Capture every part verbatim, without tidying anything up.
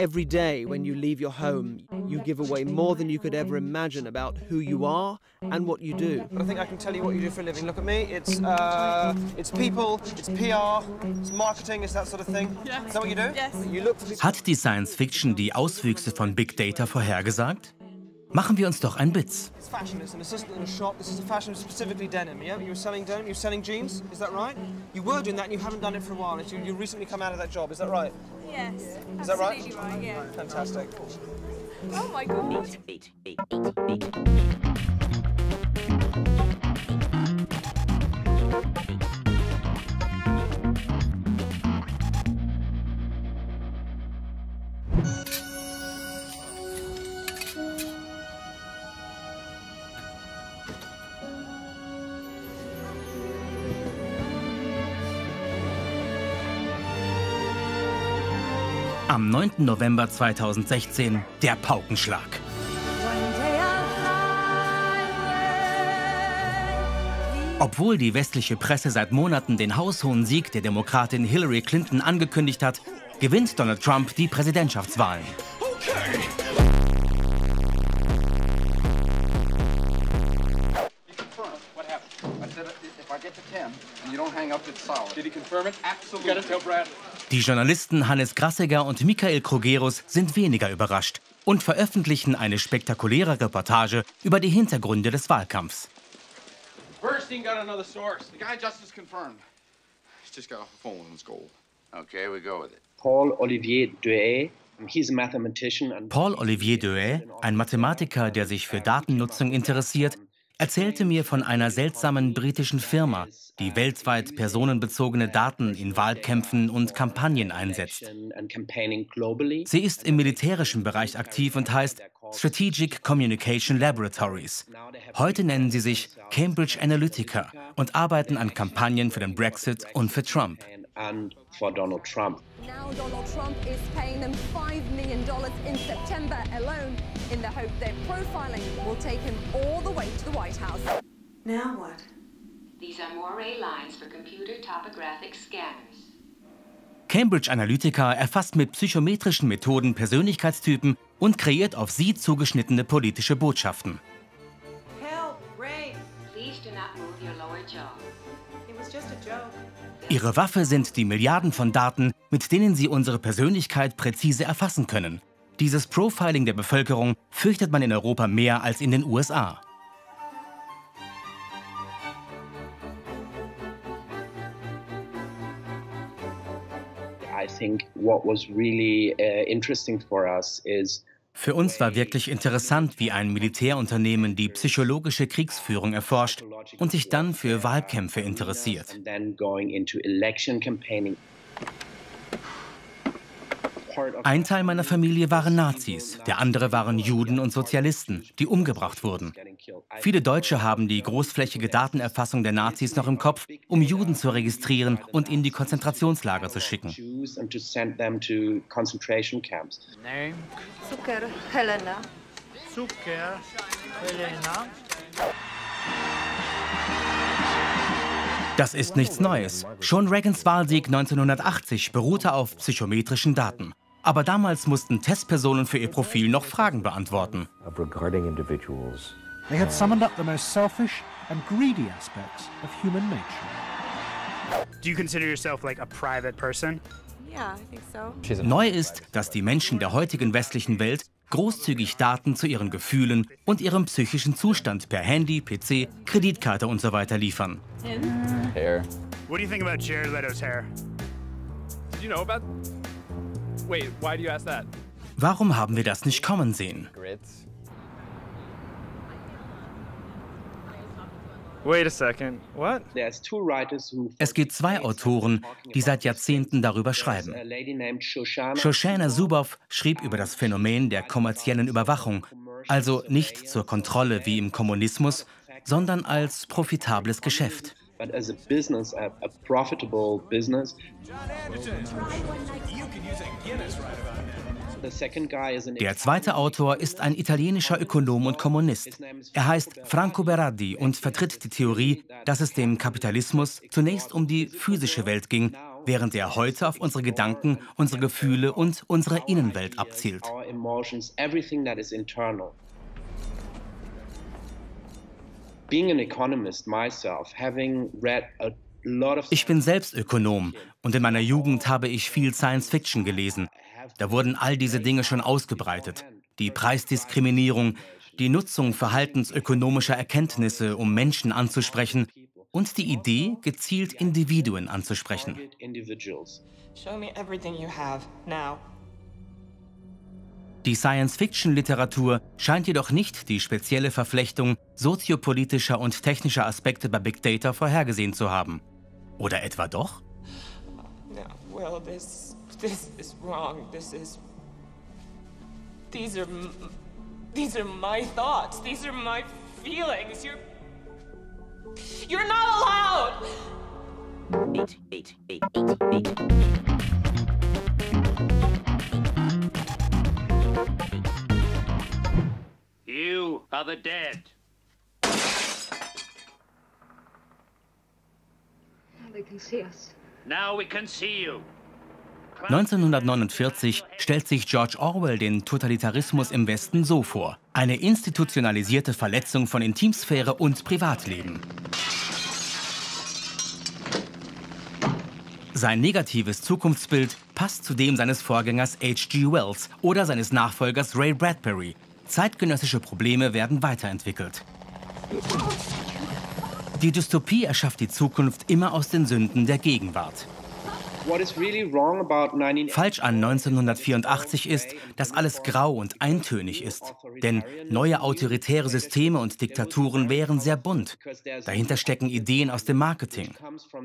Every day when you leave your home, you give away more than you could ever imagine about who you are and what you do. But I think I can tell you what you do for a living. Look at me, it's, uh, it's people, it's P R, it's marketing, it's that sort of thing. Yeah. Is that what you do? Yes. You look for people. Hat die Science Fiction die Auswüchse von Big Data vorhergesagt? Machen wir uns doch einen Witz. It's fashion, it's an assistant in a shop. This is a fashion specifically denim, yeah? You were selling denim, you were selling jeans, is that right? You were doing that and you haven't done it for a while. You, you recently come out of that job, is that right? Yes, is that right? Right, yeah. Fantastic. Oh my God. Am neunten November zweitausendsechzehn, der Paukenschlag. Obwohl die westliche Presse seit Monaten den haushohen Sieg der Demokratin Hillary Clinton angekündigt hat, gewinnt Donald Trump die Präsidentschaftswahlen. Okay. Die Journalisten Hannes Grassegger und Michael Krugerus sind weniger überrascht und veröffentlichen eine spektakuläre Reportage über die Hintergründe des Wahlkampfs. Paul-Olivier Dehaye. Paul-Olivier Dehaye, ein Mathematiker, der sich für Datennutzung interessiert, erzählte mir von einer seltsamen britischen Firma, die weltweit personenbezogene Daten in Wahlkämpfen und Kampagnen einsetzt. Sie ist im militärischen Bereich aktiv und heißt Strategic Communication Laboratories. Heute nennen sie sich Cambridge Analytica und arbeiten an Kampagnen für den Brexit und für Trump. And for Donald Trump. Now Donald Trump is paying them five million dollars in September alone in the hope their profiling will take him all the way to the White House. Now what? These are more ray lines for computer topographic scanners. Cambridge Analytica erfasst mit psychometrischen Methoden Persönlichkeitstypen und kreiert auf sie zugeschnittene politische Botschaften. Help, Ray. Please do not move your lower jaw. It was just a joke. Ihre Waffe sind die Milliarden von Daten, mit denen sie unsere Persönlichkeit präzise erfassen können. Dieses Profiling der Bevölkerung fürchtet man in Europa mehr als in den U S A. Für uns war wirklich interessant, wie ein Militärunternehmen die psychologische Kriegsführung erforscht und sich dann für Wahlkämpfe interessiert. Ein Teil meiner Familie waren Nazis, der andere waren Juden und Sozialisten, die umgebracht wurden. Viele Deutsche haben die großflächige Datenerfassung der Nazis noch im Kopf, um Juden zu registrieren und in die Konzentrationslager zu schicken. Zucker, Helena. Zucker, Helena. Das ist nichts Neues. Schon Reagans Wahlsieg neunzehnhundertachtzig beruhte auf psychometrischen Daten. Aber damals mussten Testpersonen für ihr Profil noch Fragen beantworten. Neu ist, dass die Menschen der heutigen westlichen Welt großzügig Daten zu ihren Gefühlen und ihrem psychischen Zustand per Handy, P C, Kreditkarte und so weiter liefern. Hair. What do you think about Jared Leto's hair? Did you know about? Wait, why do you ask that? Warum haben wir das nicht kommen sehen? Wait a second. What? Es gibt zwei Autoren, die seit Jahrzehnten darüber schreiben. Shoshana Zuboff schrieb über das Phänomen der kommerziellen Überwachung, also nicht zur Kontrolle wie im Kommunismus, sondern als profitables Geschäft. But as a business, a, a profitable business. Der zweite Autor ist ein italienischer Ökonom und Kommunist. Er heißt Franco Berardi und vertritt die Theorie, dass es dem Kapitalismus zunächst um die physische Welt ging, während er heute auf unsere Gedanken, unsere Gefühle und unsere Innenwelt abzielt. Being an economist myself, having read a lot of Ich bin selbst Ökonom und in meiner Jugend habe ich viel Science-Fiction gelesen. Da wurden all diese Dinge schon ausgebreitet. Die Preisdiskriminierung, die Nutzung verhaltensökonomischer Erkenntnisse, um Menschen anzusprechen, und die Idee, gezielt Individuen anzusprechen. Die Science-Fiction-Literatur scheint jedoch nicht die spezielle Verflechtung soziopolitischer und technischer Aspekte bei Big Data vorhergesehen zu haben. Oder etwa doch? You are the dead. Now they can see us. Now we can see you. neunzehnhundertneunundvierzig stellt sich George Orwell den Totalitarismus im Westen so vor: eine institutionalisierte Verletzung von Intimsphäre und Privatleben. Sein negatives Zukunftsbild passt zu dem seines Vorgängers H G Wells oder seines Nachfolgers Ray Bradbury. Zeitgenössische Probleme werden weiterentwickelt. Die Dystopie erschafft die Zukunft immer aus den Sünden der Gegenwart. Falsch an neunzehnhundertvierundachtzig ist, dass alles grau und eintönig ist. Denn neue autoritäre Systeme und Diktaturen wären sehr bunt. Dahinter stecken Ideen aus dem Marketing.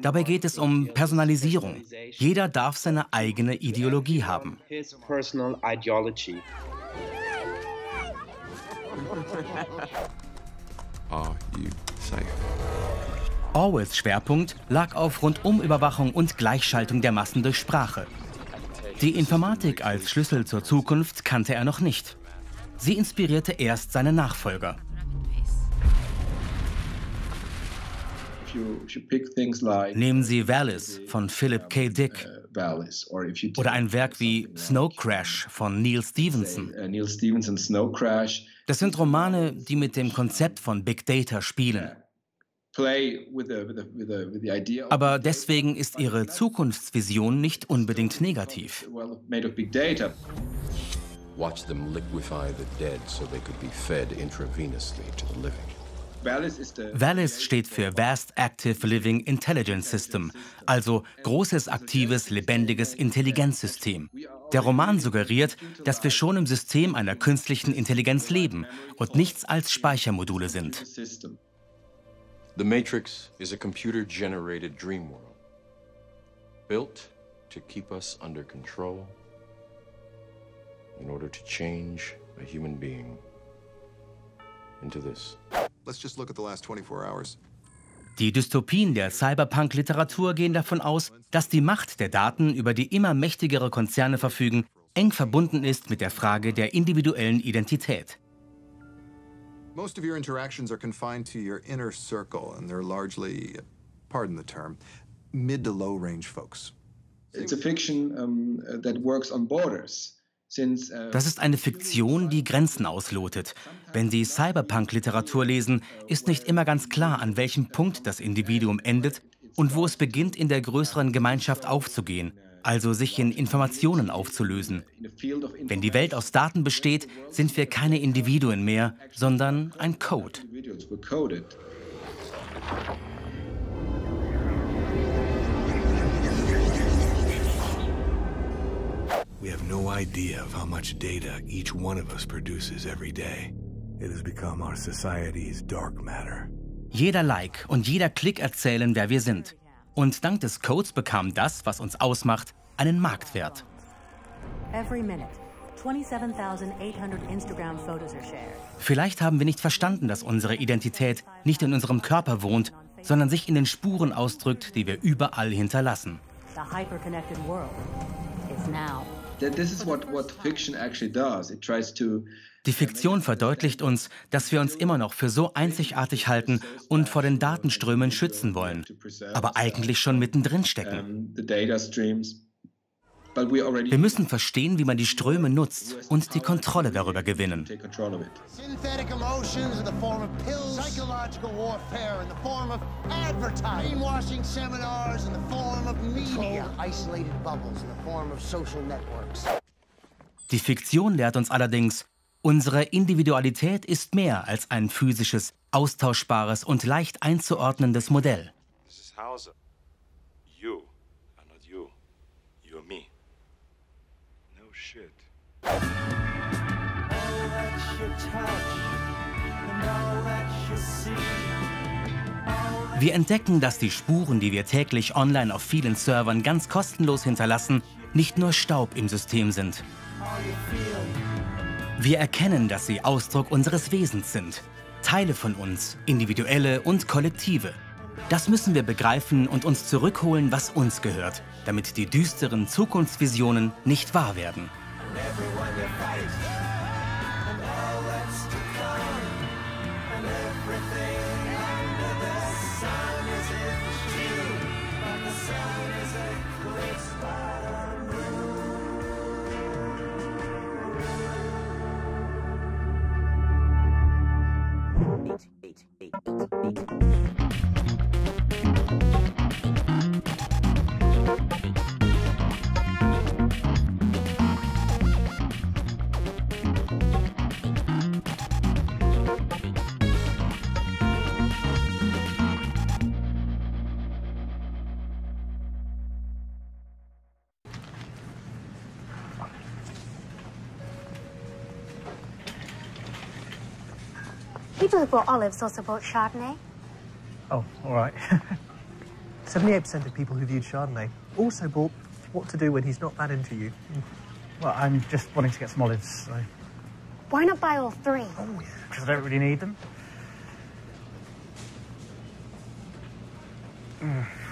Dabei geht es um Personalisierung. Jeder darf seine eigene Ideologie haben. Are you safe? Orwells Schwerpunkt lag auf Rundumüberwachung und Gleichschaltung der Massen durch Sprache. Die Informatik als Schlüssel zur Zukunft kannte er noch nicht. Sie inspirierte erst seine Nachfolger. Nehmen Sie Valis von Philip K. Dick oder ein Werk wie Snow Crash von Neil Stevenson. Das sind Romane, die mit dem Konzept von Big Data spielen. Aber deswegen ist ihre Zukunftsvision nicht unbedingt negativ. Valis steht für Vast Active Living Intelligence System, also großes, aktives, lebendiges Intelligenzsystem. Der Roman suggeriert, dass wir schon im System einer künstlichen Intelligenz leben und nichts als Speichermodule sind. The Matrix is a computer-generated dream world, built to keep us under control in order to change a human being into this. Let's just look at the last twenty-four hours. Die Dystopien der Cyberpunk-Literatur gehen davon aus, dass die Macht der Daten, über die immer mächtigere Konzerne verfügen, eng verbunden ist mit der Frage der individuellen Identität. Most of your interactions are confined to your inner circle, and they're largely, pardon the term, mid to low range folks. It's a fiction um, that works on borders. Das ist eine Fiktion, die Grenzen auslotet. Wenn Sie Cyberpunk-Literatur lesen, ist nicht immer ganz klar, an welchem Punkt das Individuum endet und wo es beginnt, in der größeren Gemeinschaft aufzugehen, also sich in Informationen aufzulösen. Wenn die Welt aus Daten besteht, sind wir keine Individuen mehr, sondern ein Code. We have no idea of how much data each one of us produces every day. It has become our society's dark matter. Jeder Like und jeder Klick erzählen, wer wir sind. Und dank des Codes bekam das, was uns ausmacht, einen Marktwert. Vielleicht haben wir nicht verstanden, dass unsere Identität nicht in unserem Körper wohnt, sondern sich in den Spuren ausdrückt, die wir überall hinterlassen. Die Fiktion verdeutlicht uns, dass wir uns immer noch für so einzigartig halten und vor den Datenströmen schützen wollen, aber eigentlich schon mittendrin stecken. Wir müssen verstehen, wie man die Ströme nutzt und die Kontrolle darüber gewinnen. Die Fiktion lehrt uns allerdings, unsere Individualität ist mehr als ein physisches, austauschbares und leicht einzuordnendes Modell. Wir entdecken, dass die Spuren, die wir täglich online auf vielen Servern ganz kostenlos hinterlassen, nicht nur Staub im System sind. Wir erkennen, dass sie Ausdruck unseres Wesens sind. Teile von uns, individuelle und kollektive. Das müssen wir begreifen und uns zurückholen, was uns gehört, damit die düsteren Zukunftsvisionen nicht wahr werden. People who bought olives also bought Chardonnay. Oh, all right. seventy-eight percent of people who viewed Chardonnay also bought What to Do When He's Not That Into You. Well, I'm just wanting to get some olives, so... Why not buy all three? Oh, yeah, because I don't really need them. Mm.